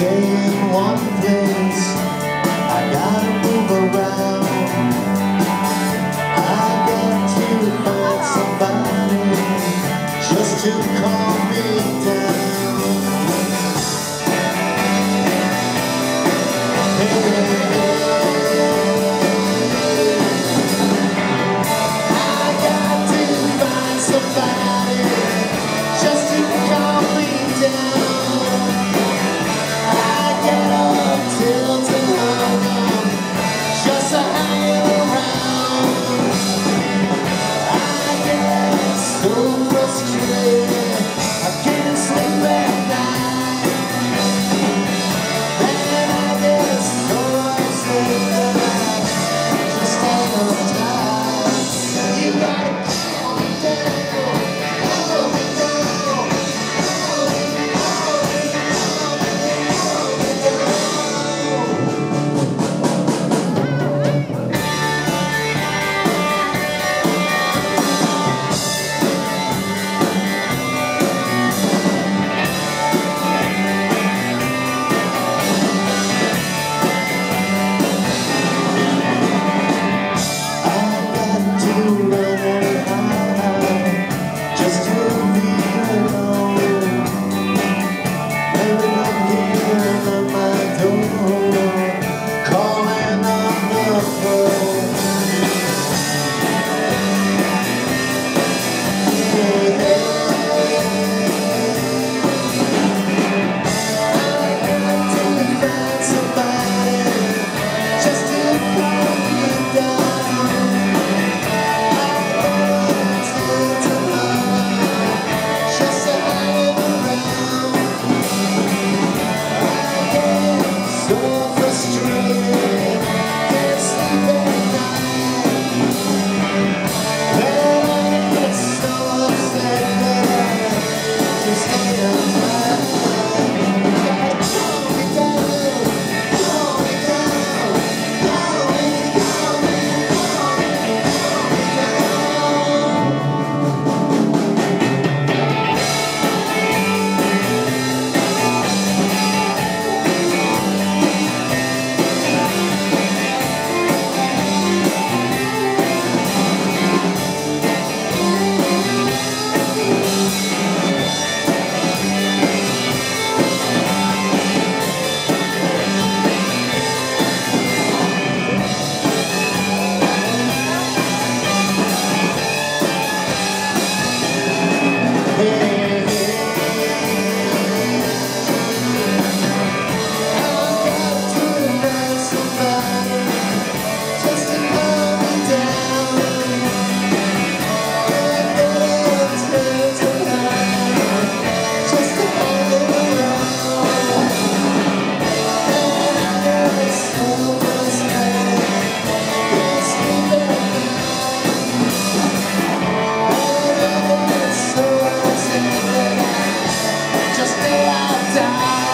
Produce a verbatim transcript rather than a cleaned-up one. day in one place. I gotta move around. I got to find somebody just to calm me down. Hey, I got to find somebody just to calm me down. Just stay out.